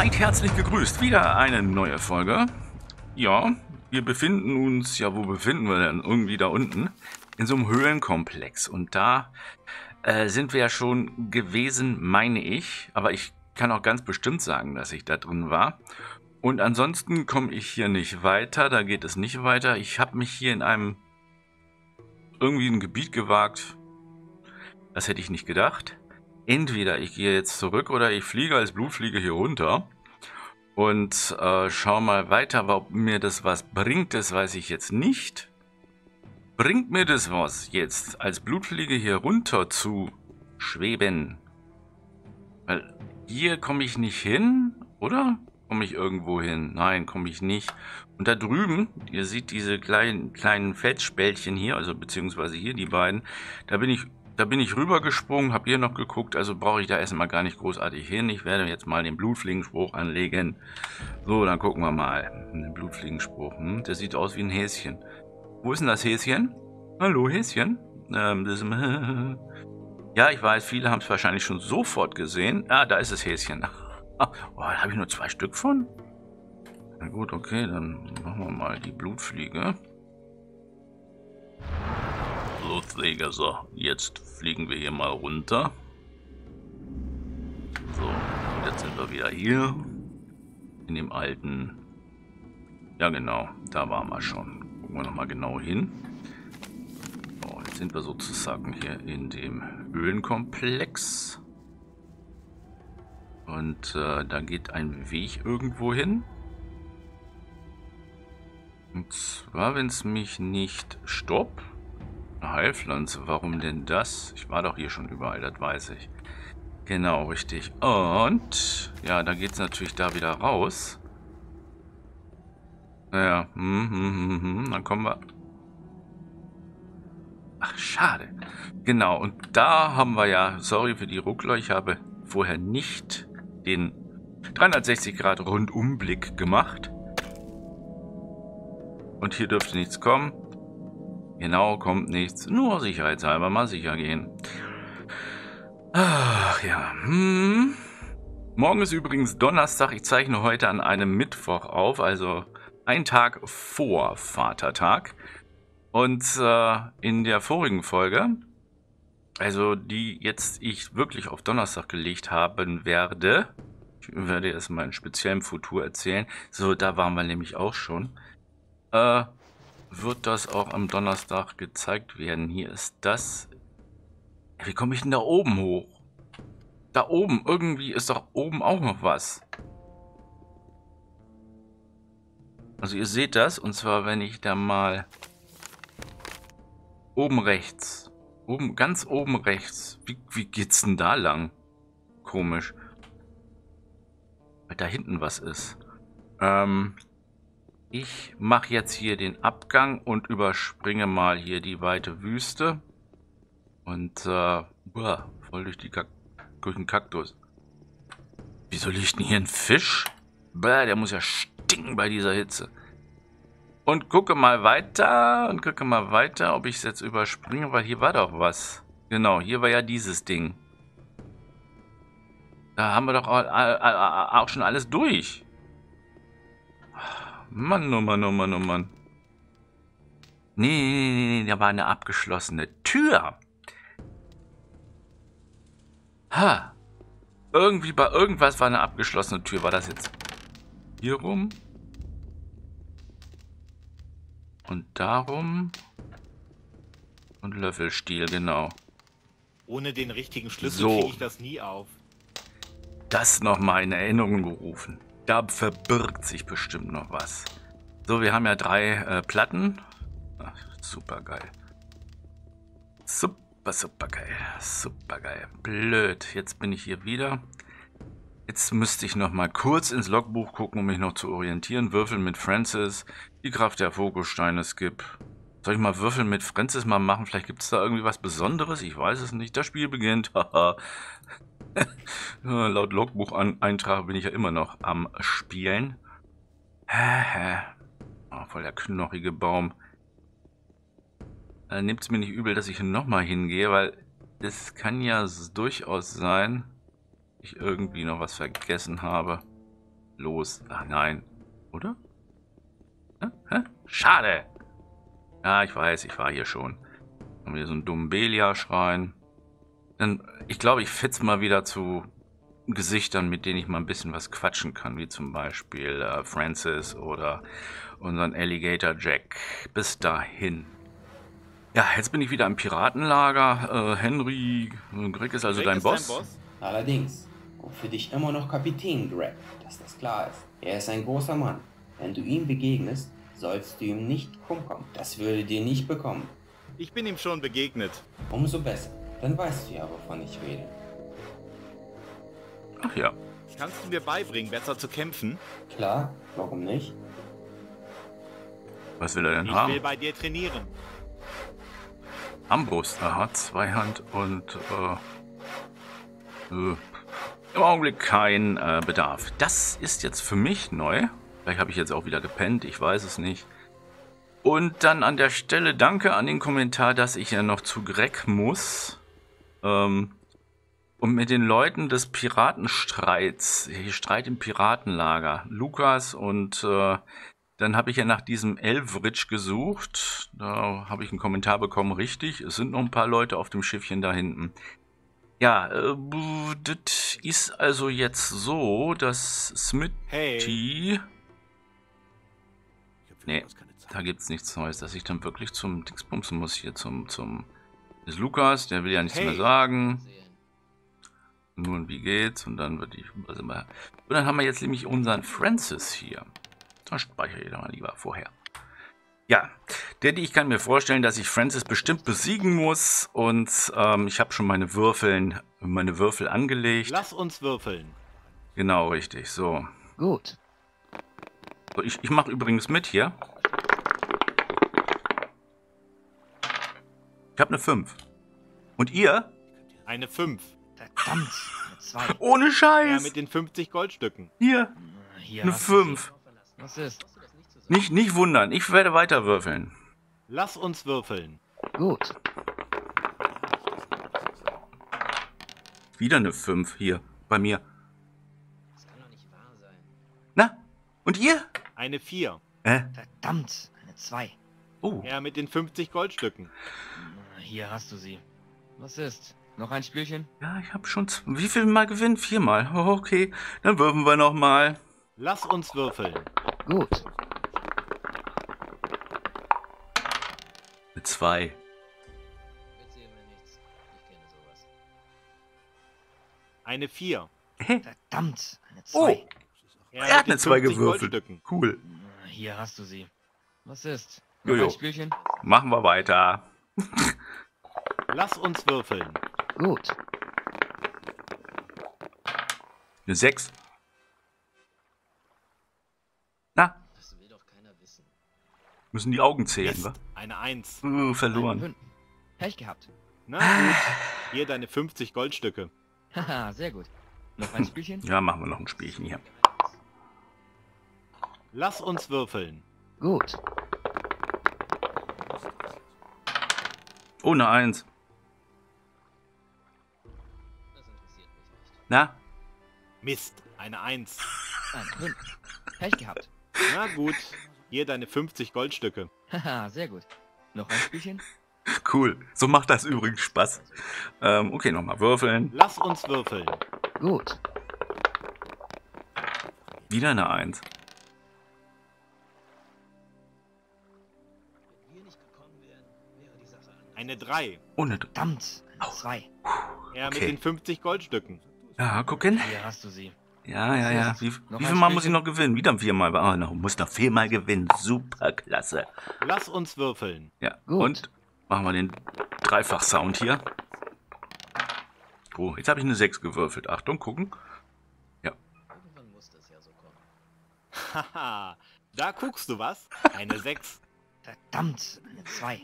Seid herzlich gegrüßt. Wieder eine neue Folge. Ja, wir befinden uns, ja, wo befinden wir denn? Irgendwie da unten in so einem Höhlenkomplex. Und da sind wir ja schon gewesen, meine ich. Aber ich kann auch ganz bestimmt sagen, dass ich da drin war. Und ansonsten komme ich hier nicht weiter. Da geht es nicht weiter. Ich habe mich hier in einem ein Gebiet gewagt. Das hätte ich nicht gedacht. Entweder ich gehe jetzt zurück oder ich fliege als Blutfliege hier runter und schau mal weiter, aber ob mir das was bringt, das weiß ich jetzt nicht. Bringt mir das was, jetzt als Blutfliege hier runter zu schweben? Weil hier komme ich nicht hin, oder? Komme ich irgendwo hin? Nein, komme ich nicht. Und da drüben, ihr seht diese kleinen Fettspältchen hier, also beziehungsweise hier die beiden, da bin ich rübergesprungen, habe hier noch geguckt, also brauche ich da erstmal gar nicht großartig hin. Ich werde jetzt mal den Blutfliegenspruch anlegen. So, dann gucken wir mal. Den Blutfliegenspruch, der sieht aus wie ein Häschen. Wo ist denn das Häschen? Hallo Häschen? Ja, ich weiß, viele haben es wahrscheinlich schon sofort gesehen. Ah, da ist das Häschen. Oh, da habe ich nur 2 Stück von? Na gut, okay, dann machen wir mal die Blutfliege. Blutfliege, so, jetzt fliegen wir hier mal runter. So, und jetzt sind wir wieder hier. In dem alten... Ja genau, da waren wir schon. Gucken wir nochmal genau hin. So, jetzt sind wir sozusagen hier in dem Höhlenkomplex. Und da geht ein Weg irgendwo hin. Und zwar, wenn es mich nicht stoppt. Eine Heilpflanze, warum denn das? Ich war doch hier schon überall, das weiß ich. Genau, richtig. Und, ja, da geht es natürlich da wieder raus. Naja, dann kommen wir... Ach, schade. Genau, und da haben wir ja... Sorry für die Ruckler, ich habe vorher nicht den 360-Grad-Rundumblick gemacht. Und hier dürfte nichts kommen. Genau, kommt nichts. Nur sicherheitshalber mal sicher gehen. Ach ja. Morgen ist übrigens Donnerstag. Ich zeichne heute an einem Mittwoch auf. Also ein Tag vor Vatertag. Und in der vorigen Folge, also die jetzt ich wirklich auf Donnerstag gelegt haben werde. Ich werde jetzt mal in speziellem Futur erzählen. So, da waren wir nämlich auch schon. Wird das auch am Donnerstag gezeigt werden. Hier ist das. Wie komme ich denn da oben hoch? Da oben. Irgendwie ist doch oben auch noch was. Also ihr seht das. Und zwar, wenn ich da mal oben rechts. Oben, ganz oben rechts. Wie geht's denn da lang? Komisch. Weil da hinten was ist. Ich mache jetzt hier den Abgang und überspringe mal hier die weite Wüste. Und, voll durch den Kaktus. Wieso liegt denn hier ein Fisch? Bäh, der muss ja stinken bei dieser Hitze. Und gucke mal weiter, ob ich es jetzt überspringe, weil hier war doch was. Genau, hier war ja dieses Ding. Da haben wir doch auch schon alles durch. Mann, oh Mann, oh Mann, oh Mann. Nee, da war eine abgeschlossene Tür. Ha. Irgendwie bei irgendwas war eine abgeschlossene Tür. War das jetzt hier rum? Und darum? Und Löffelstiel, genau. Ohne den richtigen Schlüssel kriege ich das nie auf. Das nochmal in Erinnerung gerufen. Da verbirgt sich bestimmt noch was. So, wir haben ja 3 Platten. Ach, super geil. Super geil. Super geil. Blöd. Jetzt bin ich hier wieder. Jetzt müsste ich noch mal kurz ins Logbuch gucken, um mich noch zu orientieren. Würfeln mit Francis. Die Kraft der Fokussteine, Skip. Soll ich mal Würfeln mit Francis mal machen? Vielleicht gibt es da irgendwie was Besonderes. Ich weiß es nicht. Das Spiel beginnt. Haha. Laut Logbucheintrag bin ich ja immer noch am Spielen. Oh, voll der knochige Baum. Nehmt es mir nicht übel, dass ich nochmal hingehe, weil es kann ja durchaus sein, dass ich irgendwie noch was vergessen habe. los. Ach nein. Oder? Hä? Schade. Ja, ich weiß, ich war hier schon. Haben wir so einen dummen Belia-Schrein. Ich glaube, ich fitz mal wieder zu Gesichtern, mit denen ich mal ein bisschen was quatschen kann. Wie zum Beispiel Francis oder unseren Alligator Jack. Bis dahin. Ja, jetzt bin ich wieder im Piratenlager. Henry, Greg ist also dein Boss? Allerdings. Und für dich immer noch Kapitän, Greg. Dass das klar ist. Er ist ein großer Mann. Wenn du ihm begegnest, sollst du ihm nicht umkommen. Das würde dir nicht bekommen. Ich bin ihm schon begegnet. Umso besser. Dann weißt du ja, wovon ich rede. Ach ja. Kannst du mir beibringen, besser zu kämpfen? Klar, warum nicht? Was will er denn haben? Ich will bei dir trainieren. Armbrust, aha, Zweihand und im Augenblick kein Bedarf. Das ist jetzt für mich neu. Vielleicht habe ich jetzt auch wieder gepennt, ich weiß es nicht. Und dann an der Stelle danke an den Kommentar, dass ich ja noch zu Greg muss. Und mit den Leuten des Piratenstreits, hier Streit im Piratenlager, Lukas und dann habe ich ja nach diesem Elvritch gesucht. Da habe ich einen Kommentar bekommen, richtig, es sind noch ein paar Leute auf dem Schiffchen da hinten. Ja, das ist also jetzt so, dass Smith... Hey. Nee, da gibt es nichts Neues, dass ich dann wirklich zum Dingsbumsen muss hier, zum ist Lukas, der will ja nichts mehr sagen. Nur und wie geht's und dann wird ich... Also mal, und dann haben wir jetzt nämlich unseren Francis hier. Dann speichere ich da mal lieber vorher. Ja, ich kann mir vorstellen, dass ich Francis bestimmt besiegen muss und ich habe schon meine Würfel angelegt. Lass uns würfeln. Genau, richtig, so. Gut. So, ich mache übrigens mit hier. Ich habe eine 5. Und ihr? Eine 5. Verdammt. Eine 2. Ohne Scheiß. Ja, mit den 50 Goldstücken. Hier. Hier eine 5. Was ist? Nicht wundern, ich werde weiter würfeln. Lass uns würfeln. Gut. Wieder eine 5 hier, bei mir. Das kann doch nicht wahr sein. Na, und ihr? Eine 4. Verdammt, eine 2. Oh. Ja, mit den 50 Goldstücken. Hier hast du sie. Was ist? Noch ein Spielchen? Ja, ich habe schon... Wie viel mal gewinnt? 4 Mal. Oh, okay, dann würfeln wir nochmal. Lass uns würfeln. Gut. 2. Eine 4. Verdammt, eine 2. Oh, er hat eine 2 gewürfelt. Cool. Hier hast du sie. Was ist? Jojo. Machen wir weiter. Lass uns würfeln. Gut. Eine 6. Na? Das will doch keiner wissen. Müssen die Augen zählen, wa? Eine 1. Verloren. Pech gehabt. Na gut. Hier deine 50 Goldstücke. Haha, sehr gut. Noch ein Spielchen? Ja, machen wir noch ein Spielchen hier. Lass uns würfeln. Gut. Oh, eine 1. Das interessiert mich nicht. Na? Mist, eine 1. Eine 5. Pech gehabt. Na gut. Hier deine 50 Goldstücke. Haha, sehr gut. Noch ein Spielchen? Cool. So macht das übrigens Spaß. Okay, nochmal würfeln. Lass uns würfeln. Gut. Wieder eine 1. Wenn wir nicht gekommen wären, wäre die Sache anders. Eine 3. Ohne. Verdammt. Eine 2. Ja, okay. Mit den 50 Goldstücken. Ja, gucken. Hier hast du sie. Ja. Wie viel Mal muss ich noch gewinnen? Wieder 4 Mal. Ah, noch, muss noch 4 Mal gewinnen. Super, klasse. Lass uns würfeln. Ja, gut. Und machen wir den Dreifach-Sound hier. Oh, jetzt habe ich eine 6 gewürfelt. Achtung, gucken. Ja. Irgendwann muss das ja so kommen. Haha, da guckst du was. Eine 6. Verdammt, eine 2.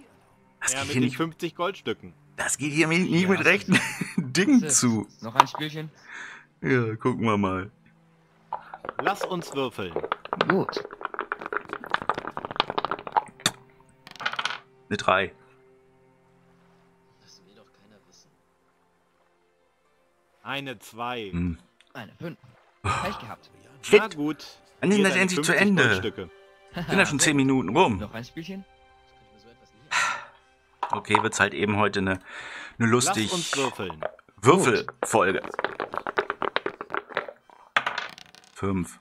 Ja, mit den 50 Goldstücken. Das geht hier nicht mit rechten Dingen zu. Noch ein Spielchen? Ja, gucken wir mal. Lass uns würfeln. Gut. Eine 3. Das will doch keiner wissen. Eine 2. Eine 5. Pech gehabt. Shit. Na gut. Wann ist denn das endlich zu Ende? Ich bin da schon 10 Minuten rum. Noch ein Spielchen? Okay, wird's halt eben heute eine lustig Würfelfolge. 5.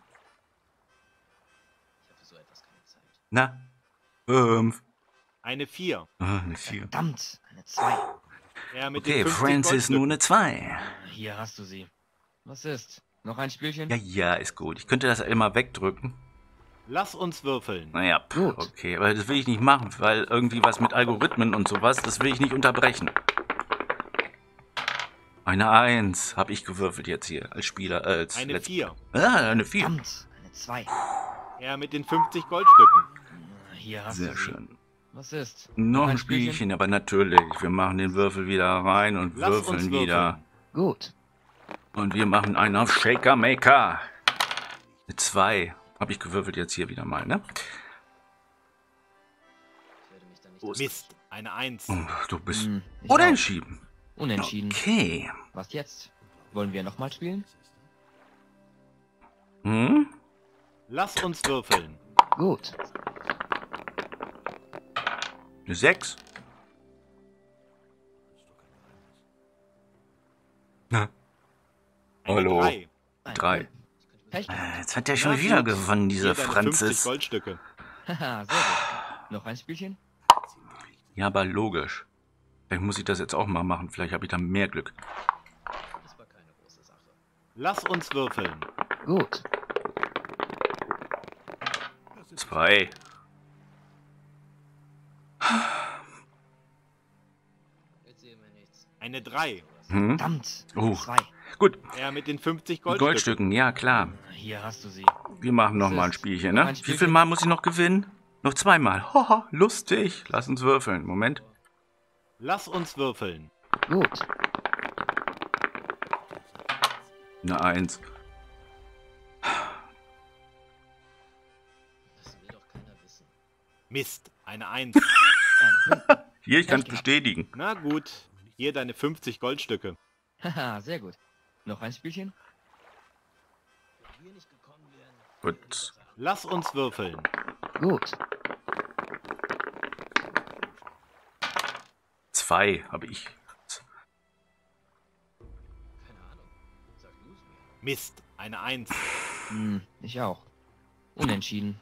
Ich habe so etwas keine Zeit. Na? 5. Eine 4. Ah, eine 4. Verdammt, eine 2. Ja, mit okay, Francis, nur eine 2. Hier hast du sie. Was ist? Noch ein Spielchen? Ja, ja, ist gut. Ich könnte das immer wegdrücken. Lass uns würfeln. Naja, gut. Okay, aber das will ich nicht machen, weil irgendwie was mit Algorithmen und sowas, das will ich nicht unterbrechen. Eine 1 habe ich gewürfelt jetzt hier als Spieler. Als eine 4. Ah, eine 4. Verdammt, eine 2. Ja, mit den 50 Goldstücken. Hier hast du sie. Sehr schön. Was ist? Noch ein Spielchen, aber natürlich. Wir machen den Würfel wieder rein und würfeln wieder. Gut. Und wir machen einen auf Shaker Maker. Eine 2. Habe ich gewürfelt jetzt hier wieder mal, ne? Mist, eine 1. Du bist unentschieden. Unentschieden. Okay. Was jetzt? Wollen wir nochmal spielen? Hm? Lass uns würfeln. Gut. Eine 6. Na? Eine hallo. 3. Jetzt hat der schon wieder gewonnen, dieser Francis. 50 Goldstücke. Haha, sehr gut. Noch ein Spielchen? Ja, aber logisch. Vielleicht muss ich das jetzt auch mal machen. Vielleicht habe ich da mehr Glück. Das war keine große Sache. Lass uns würfeln. Gut. 2. Eine 3. Hm? Verdammt. Oh. 2. Gut. Ja, mit den 50 Goldstücken. Ja, klar. Hier hast du sie. Wir machen nochmal ein Spielchen, ne? Wie viel Mal muss ich noch gewinnen? Noch 2 Mal. Haha, lustig. Lass uns würfeln. Moment. Lass uns würfeln. Gut. Eine 1. Das will doch keiner wissen. Mist, eine 1. Hier, ich kann es bestätigen. Na gut. Hier deine 50 Goldstücke. Haha, sehr gut. Noch ein Spielchen? Gut. Lass uns würfeln. Gut. 2 habe ich. Keine Ahnung. Sag du's mir. Mist, eine 1. Ich auch. Unentschieden.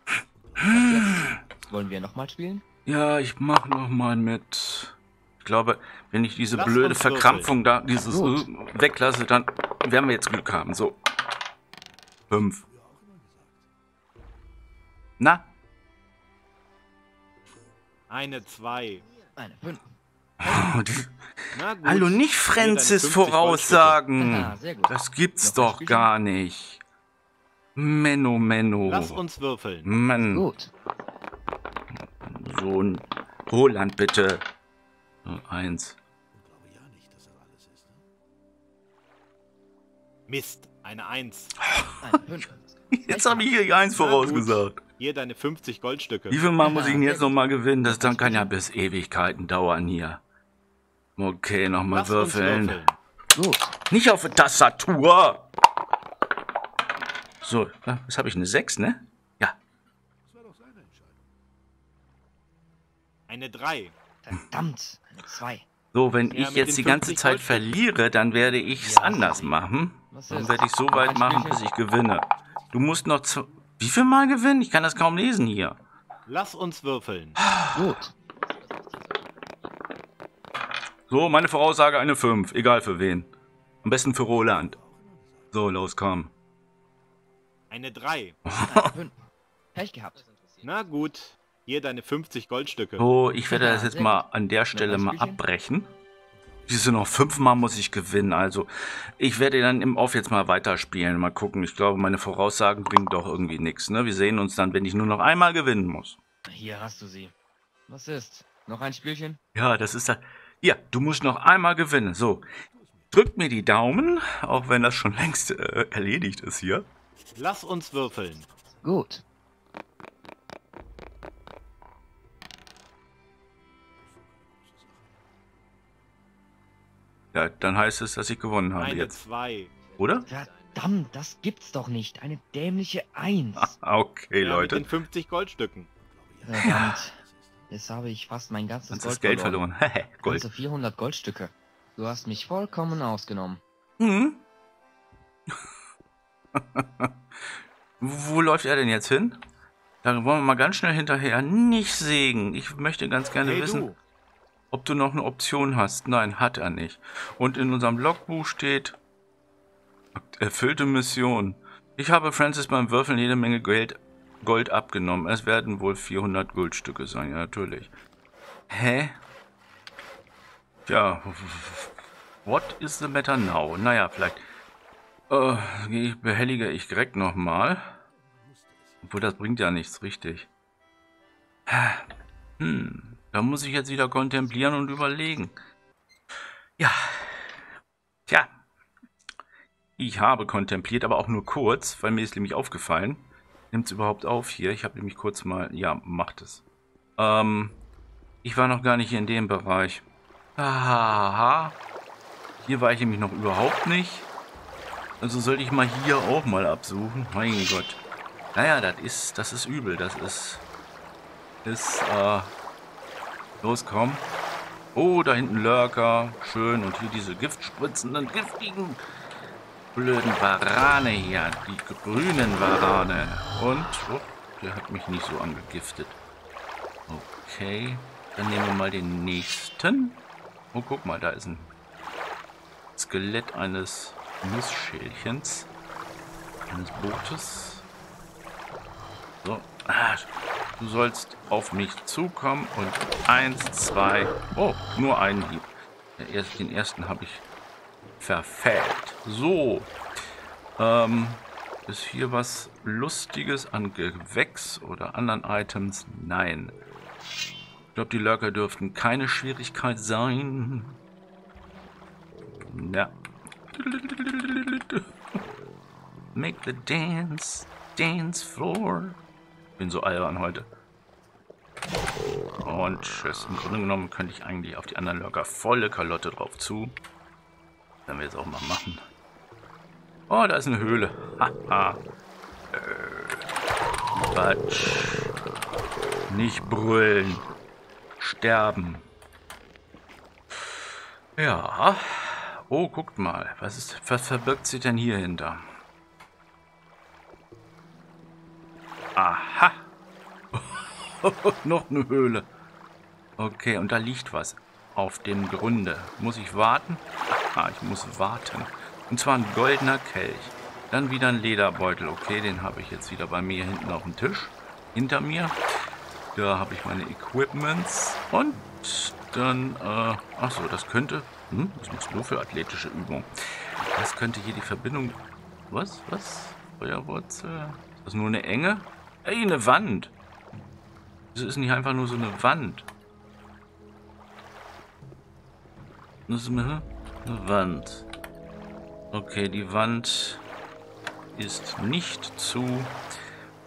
Wollen wir nochmal spielen? Ja, ich mache nochmal mit. Ich glaube, wenn ich diese blöde Verkrampfung da, dieses weglasse, dann werden wir jetzt Glück haben. So. 5. Na? Eine 2. Eine 5. Hallo, nicht Francis voraussagen. Das gibt's doch gar nicht. Menno, Menno. Lass uns würfeln. Mann. Gut. So ein Roland, bitte. 1. Mist, eine 1. Jetzt habe ich hier die 1 vorausgesagt. Hier deine 50 Goldstücke. Wie viel Mal muss ich ihn jetzt nochmal gewinnen? Das dann kann ja bis Ewigkeiten dauern hier. Okay, nochmal würfeln. Nicht auf der Tastatur! So, was habe ich? Eine 6, ne? Ja. Eine 3. Verdammt, eine 2. So, wenn ich jetzt die ganze Zeit verliere, dann werde ich es anders machen. Dann werde ich so weit machen, bis ich gewinne. Du musst noch wie viel Mal gewinnen? Ich kann das kaum lesen hier. Lass uns würfeln. Gut. So, meine Voraussage eine 5. Egal für wen. Am besten für Roland. So, los, komm. Eine 3. Pech gehabt. Na gut. Hier deine 50 Goldstücke. Oh, ich werde das jetzt mal an der Stelle mal abbrechen. Diese noch 5 Mal muss ich gewinnen. Also, ich werde dann im Off jetzt mal weiterspielen. Mal gucken. Ich glaube, meine Voraussagen bringen doch irgendwie nichts. Ne? Wir sehen uns dann, wenn ich nur noch einmal gewinnen muss. Hier hast du sie. Was ist? Noch ein Spielchen? Ja, das ist das. Ja, du musst noch einmal gewinnen. So, drückt mir die Daumen, auch wenn das schon längst erledigt ist hier. Lass uns würfeln. Gut. Ja, dann heißt es, dass ich gewonnen habe jetzt. Eine 2. Oder? Verdammt, das gibt's doch nicht. Eine dämliche 1. Okay, ja, Leute. Mit den 50 Goldstücken. Verdammt. Jetzt habe ich fast mein ganzes Geld verloren. Gold. Ganze 400 Goldstücke. Du hast mich vollkommen ausgenommen. Mhm. Wo läuft er denn jetzt hin? Da wollen wir mal ganz schnell hinterher. Nicht sägen. Ich möchte ganz gerne wissen, ob du noch eine Option hast. Nein, hat er nicht. Und in unserem Logbuch steht... Erfüllte Mission. Ich habe Francis beim Würfeln jede Menge Gold abgenommen. Es werden wohl 400 Goldstücke sein. Ja, natürlich. Hä? Ja. What is the matter now? Naja, vielleicht... behellige ich Greg nochmal. Obwohl, das bringt ja nichts, richtig. Hm, da muss ich jetzt wieder kontemplieren und überlegen. Ja. Tja. Ich habe kontempliert, aber auch nur kurz, weil mir ist nämlich aufgefallen. Nimmt es überhaupt auf hier? Ich habe nämlich kurz mal... Ja, macht es. Ich war noch gar nicht in dem Bereich. Aha. Hier war ich nämlich noch überhaupt nicht. Also sollte ich mal hier auch mal absuchen. Mein Gott. Naja, das ist übel. Das ist los, komm. Oh, da hinten Lurker. Schön. Und hier diese giftspritzenden, giftigen, blöden Warane hier. Die grünen Warane. Und, oh, der hat mich nicht so angegiftet. Okay. Dann nehmen wir mal den nächsten. Oh, guck mal, da ist ein Skelett eines... Nussschälchens eines Bootes. So. Ah, du sollst auf mich zukommen und 1, 2. Oh, nur einen Hieb. Den ersten habe ich verfehlt. So. Ist hier was Lustiges an Gewächs oder anderen Items? Nein. Ich glaube, die Lurker dürften keine Schwierigkeit sein. Ja. Make the dance floor. Bin so albern heute. Und tschüss. Im Grunde genommen könnte ich eigentlich auf die anderen Lurker volle Kalotte drauf zu. Werden wir jetzt auch mal machen. Oh, da ist eine Höhle. Haha. Batsch. Nicht brüllen. Sterben. Ja. Oh, guckt mal. Was verbirgt sich denn hier hinter? Aha. Noch eine Höhle. Okay, und da liegt was. Auf dem Grunde. Muss ich warten? Aha, ich muss warten. Und zwar ein goldener Kelch. Dann wieder ein Lederbeutel. Okay, den habe ich jetzt wieder bei mir hinten auf dem Tisch. Hinter mir. Da habe ich meine Equipments. Und dann, achso, das könnte... was machst du für athletische Übung? Das könnte hier die Verbindung... Was? Feuerwurzel? Ist das nur eine Enge? Ey, eine Wand! Das ist nicht einfach nur so eine Wand. Das ist eine Wand. Okay, die Wand ist nicht zu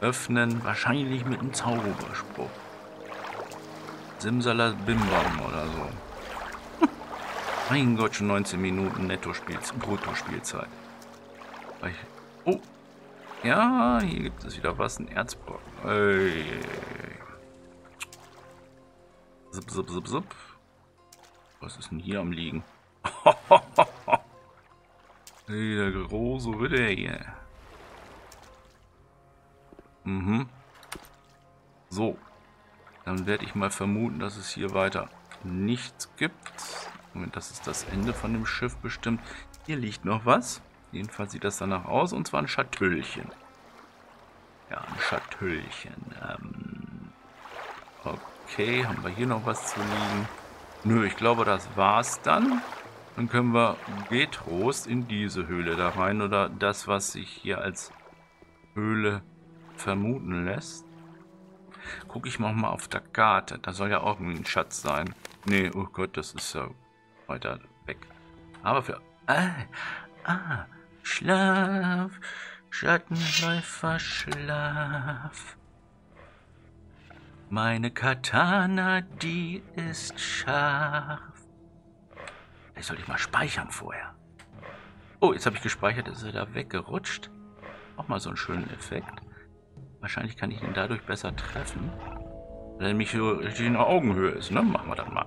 öffnen. Wahrscheinlich mit einem Zauberspruch. Simsalabim-Bam oder so. Mein Gott, schon 19 Minuten Brutto-Spielzeit. Oh, ja, hier gibt es wieder was, ein Erzbrocken. Zip, zip, zip, zip. Was ist denn hier am Liegen? Hey, der große Ritter hier. Mhm. So, dann werde ich mal vermuten, dass es hier weiter nichts gibt. Moment, das ist das Ende von dem Schiff bestimmt. Hier liegt noch was. Jedenfalls sieht das danach aus. Und zwar ein Schatüllchen. Ja, ein Schatüllchen. Okay, haben wir hier noch was zu liegen? Nö, ich glaube, das war's dann. Dann können wir getrost in diese Höhle da rein. Oder das, was sich hier als Höhle vermuten lässt. Gucke ich mal auf der Karte. Da soll ja auch ein Schatz sein. Nee, oh Gott, das ist ja... weiter weg. Aber für... Schlaf. Schattenläufer, Schlaf. Meine Katana, die ist scharf. Vielleicht sollte ich mal speichern vorher. Oh, jetzt habe ich gespeichert, ist er da weggerutscht. Auch mal so einen schönen Effekt. Wahrscheinlich kann ich ihn dadurch besser treffen. Weil er nämlich so richtig in der Augenhöhe ist, ne? Machen wir das mal.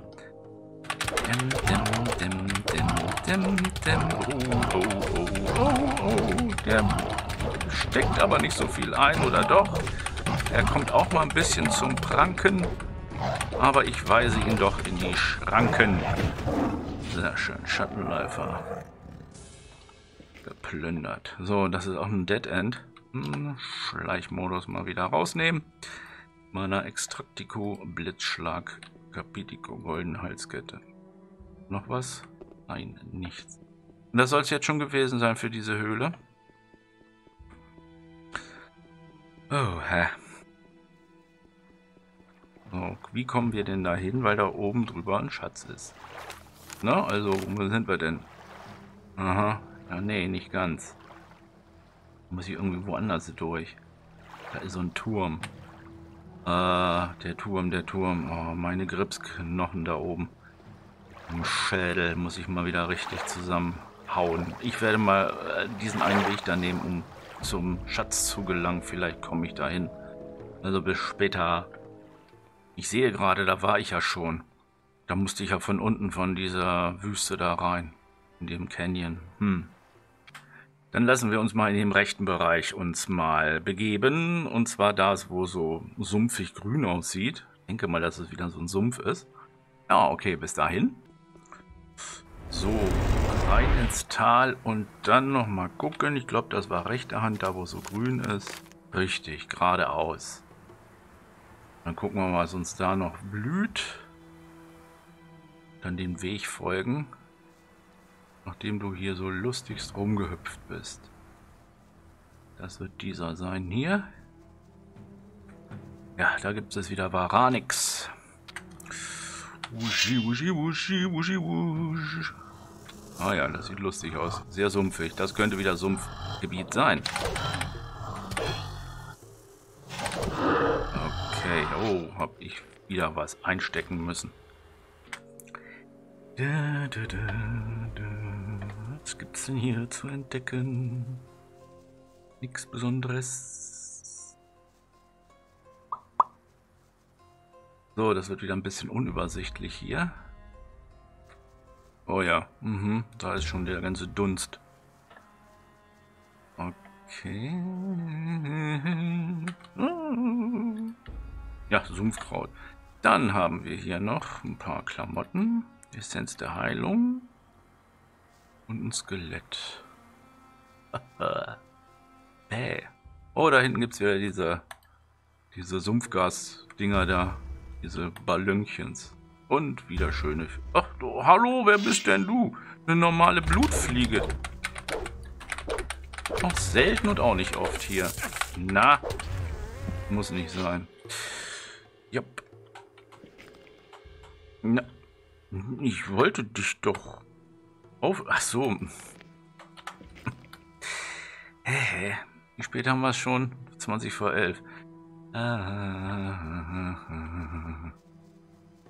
Der steckt aber nicht so viel ein, oder doch? Er kommt auch mal ein bisschen zum Pranken. Aber ich weise ihn doch in die Schranken. Sehr schön, Schattenläufer. Geplündert. So, das ist auch ein Dead End. Schleichmodus mal wieder rausnehmen. Mana Extractico, Blitzschlag, Capitico, Goldenhalskette. Noch was? Nein, nichts. Und das soll es jetzt schon gewesen sein für diese Höhle. Oh, hä. So, wie kommen wir denn da hin? Weil da oben drüber ein Schatz ist. Na, also, wo sind wir denn? Aha. Ja, nee, nicht ganz. Muss ich irgendwie woanders durch. Da ist so ein Turm. Der Turm. Oh, meine Gripsknochen da oben. Im Schädel muss ich mal wieder richtig zusammenhauen. Ich werde mal diesen einen Weg da nehmen, um zum Schatz zu gelangen. Vielleicht komme ich da hin. Also bis später. Ich sehe gerade, da war ich ja schon. Da musste ich ja von unten von dieser Wüste da rein. In dem Canyon. Dann lassen wir uns mal in dem rechten Bereich uns mal begeben. Und zwar das, wo so sumpfig grün aussieht. Ich denke mal, dass es wieder so ein Sumpf ist. Ja, okay, bis dahin. So, rein ins Tal und dann nochmal gucken. Ich glaube, das war rechte Hand, da wo so grün ist. Richtig, geradeaus. Dann gucken wir mal, was uns da noch blüht. Dann den Weg folgen. Nachdem du hier so lustigst rumgehüpft bist. Das wird dieser sein hier. Ja, da gibt es wieder Varanix. Wushi, wushi, wushi, wushi, wusch. Ah ja, das sieht lustig aus. Sehr sumpfig. Das könnte wieder Sumpfgebiet sein. Okay, oh, hab ich wieder was einstecken müssen. Was gibt's denn hier zu entdecken? Nichts Besonderes. So, das wird wieder ein bisschen unübersichtlich hier. Oh ja, da ist schon der ganze Dunst. Okay. Ja, Sumpfkraut. Dann haben wir hier noch ein paar Klamotten. Essenz der Heilung. Und ein Skelett. Hey. Oh, da hinten gibt es wieder diese Sumpfgas-Dinger da. Diese Ballönchens. Und wieder schöne... Ach, oh, hallo, wer bist denn du? Eine normale Blutfliege. Auch selten und auch nicht oft hier. Na, muss nicht sein. Jupp. Na, ich wollte dich doch... Ach so. Wie spät haben wir es schon? 20 vor 11.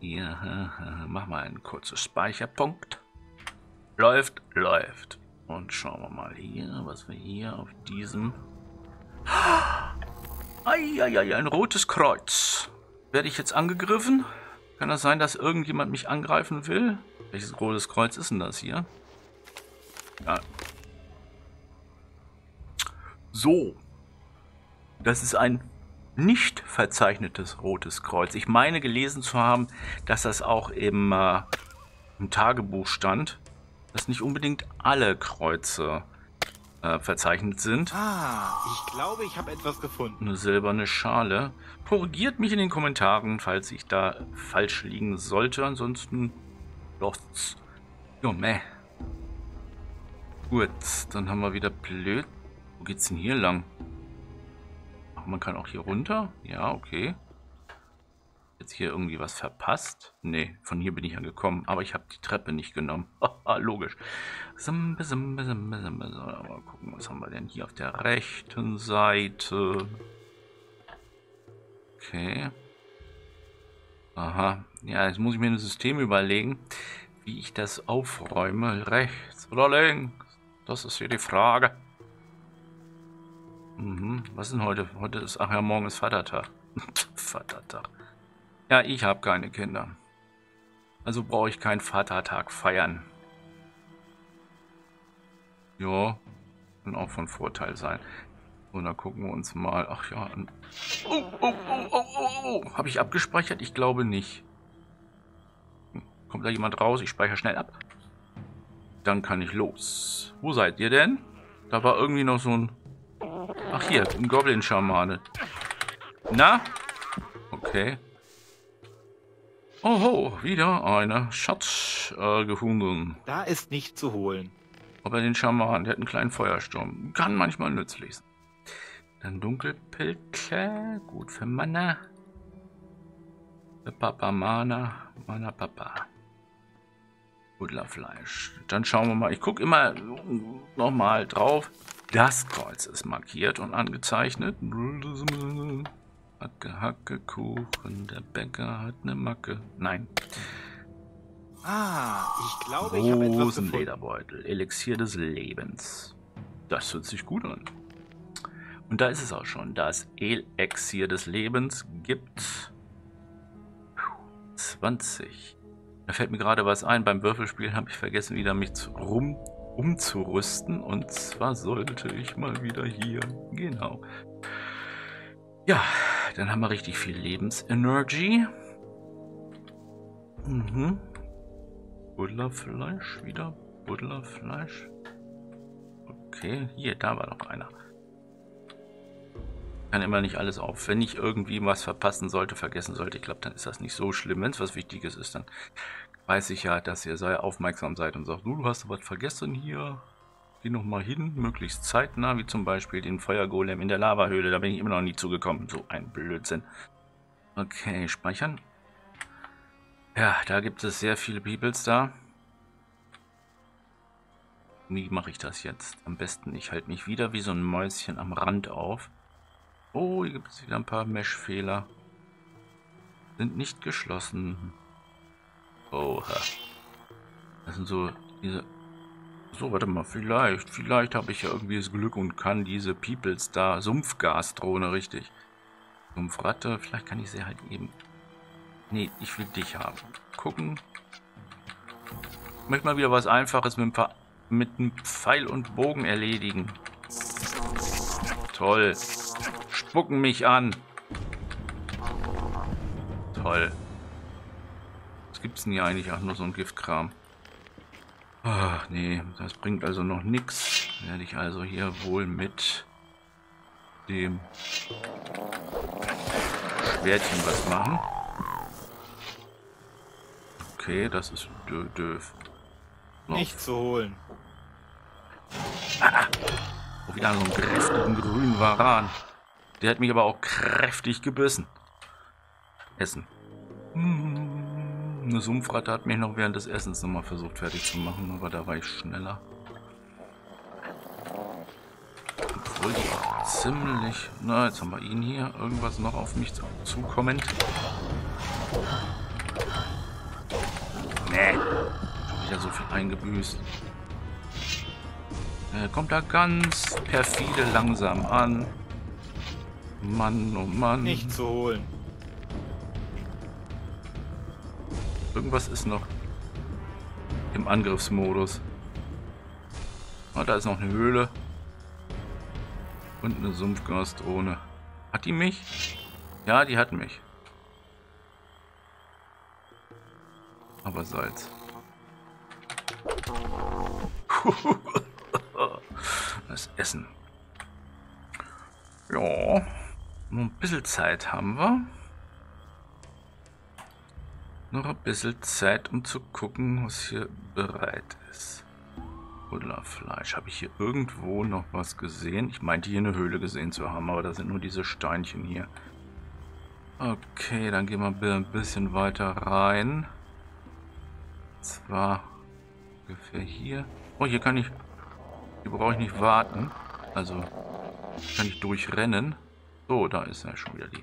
Ja, mach mal einen kurzen Speicherpunkt. Läuft, läuft. Und schauen wir mal hier, was wir hier auf diesem... Eieiei, ein rotes Kreuz. Werde ich jetzt angegriffen? Kann das sein, dass irgendjemand mich angreifen will? Welches rotes Kreuz ist denn das hier? Ja. So. Das ist ein nicht verzeichnetes rotes Kreuz. Ich meine gelesen zu haben, dass das auch im Tagebuch stand, dass nicht unbedingt alle Kreuze verzeichnet sind. Ah, ich glaube, ich habe etwas gefunden. Eine silberne Schale. Korrigiert mich in den Kommentaren, falls ich da falsch liegen sollte. Ansonsten... Lost. Junge. Gut, dann haben wir wieder blöd. Wo geht's denn hier lang? Ach, man kann auch hier runter? Ja, okay. Jetzt hier irgendwie was verpasst? Nee, von hier bin ich ja gekommen, aber ich habe die Treppe nicht genommen. Logisch. Mal gucken, was haben wir denn hier auf der rechten Seite? Okay. Aha, ja, jetzt muss ich mir ein System überlegen, wie ich das aufräume. Rechts oder links? Das ist hier die Frage. Was ist denn heute? Heute ist, ach ja, morgen ist Vatertag. Vatertag. Ja, ich habe keine Kinder. Also brauche ich keinen Vatertag feiern. Ja, kann auch von Vorteil sein. Und dann gucken wir uns mal. Ach ja. Oh. Habe ich abgespeichert? Ich glaube nicht. Kommt da jemand raus? Ich speichere schnell ab. Dann kann ich los. Wo seid ihr denn? Da war irgendwie noch so ein... Ach hier, ein Goblin-Schamane. Na? Okay. Oho, wieder einer Schatz gefunden. Da ist nichts zu holen. Aber den Schaman, der hat einen kleinen Feuersturm. Kann manchmal nützlich sein. Dann Dunkelpilke, gut für Mana. Für Papa Mana, Mana Papa. Buddlerfleisch. Dann schauen wir mal. Ich gucke immer nochmal drauf. Das Kreuz ist markiert und angezeichnet. Hacke, Hacke, Kuchen. Der Bäcker hat eine Macke. Nein. Ah, ich glaube, ich habe etwas gefunden. Lederbeutel. Elixier des Lebens. Das hört sich gut an. Und da ist es auch schon. Das Elixier des Lebens gibt 20. Da fällt mir gerade was ein. Beim Würfelspielen habe ich vergessen, wieder mich umzurüsten. Und zwar sollte ich mal wieder hier. Genau. Ja, dann haben wir richtig viel Lebensenergy. Buddlerfleisch wieder. Buddlerfleisch. Okay, hier, da war noch einer. Kann immer nicht alles auf. Wenn ich irgendwie was verpassen sollte, vergessen sollte, ich glaube, dann ist das nicht so schlimm. Wenn es was Wichtiges ist, dann weiß ich ja, dass ihr sehr aufmerksam seid und sagt, du hast was vergessen hier. Geh nochmal hin, möglichst zeitnah, wie zum Beispiel den Feuergolem in der Lavahöhle. Da bin ich immer noch nie zugekommen. So ein Blödsinn. Okay, speichern. Ja, da gibt es sehr viele Peoples da. Wie mache ich das jetzt? Am besten, ich halte mich wieder wie so ein Mäuschen am Rand auf. Oh, hier gibt es wieder ein paar Mesh-Fehler. Sind nicht geschlossen. Oha. Das sind so diese... So, warte mal, vielleicht habe ich ja irgendwie das Glück und kann diese Peoples da... Sumpfgasdrohne, richtig. Sumpfratte, vielleicht kann ich sie halt eben... Nee, ich will dich haben. Gucken. Ich möchte mal wieder was Einfaches mit einem Pfeil und Bogen erledigen. Toll. Spucken mich an. Toll. Was gibt's denn hier eigentlich? Ach, nur so ein Giftkram. Ach, nee. Das bringt also noch nichts. Werde ich also hier wohl mit dem Schwertchen was machen. Okay, das ist doof. Nicht zu holen. Ah, wieder so einen kräftigen grünen Varan. Der hat mich aber auch kräftig gebissen. Essen. Eine Sumpfratte hat mich noch während des Essens nochmal versucht fertig zu machen, aber da war ich schneller. Obwohl die auch ziemlich... Na, jetzt haben wir ihn hier. Irgendwas noch auf mich zukommend. Nee. Schon wieder so viel eingebüßt. Er kommt da ganz perfide langsam an. Mann, oh Mann. Nicht zu holen. Irgendwas ist noch im Angriffsmodus. Oh, da ist noch eine Höhle. Und eine Sumpfgasdrohne. Hat die mich? Ja, die hat mich. Aber Salz. Das Essen. Ja. Nur ein bisschen Zeit haben wir. Noch ein bisschen Zeit, um zu gucken, was hier bereit ist. Buddlerfleisch. Habe ich hier irgendwo noch was gesehen? Ich meinte hier eine Höhle gesehen zu haben, aber da sind nur diese Steinchen hier. Okay, dann gehen wir ein bisschen weiter rein. Und zwar ungefähr hier. Oh, hier kann ich... Hier brauche ich nicht warten. Also kann ich durchrennen. So, da ist ja schon wieder die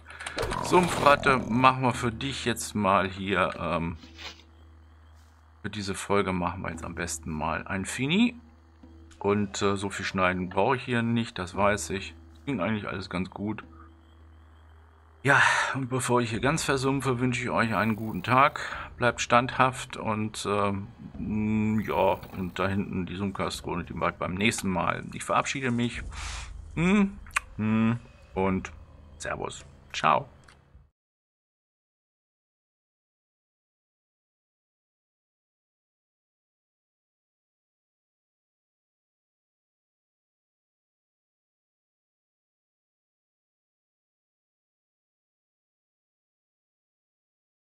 Sumpfratte. Machen wir für dich jetzt mal hier, für diese Folge machen wir jetzt am besten mal ein Fini. Und so viel schneiden brauche ich hier nicht, das weiß ich. Ging eigentlich alles ganz gut. Ja, und bevor ich hier ganz versumpfe, wünsche ich euch einen guten Tag. Bleibt standhaft und ja, und da hinten die Zoom-Kastrone, die mag beim nächsten Mal. Ich verabschiede mich und Servus. Ciao.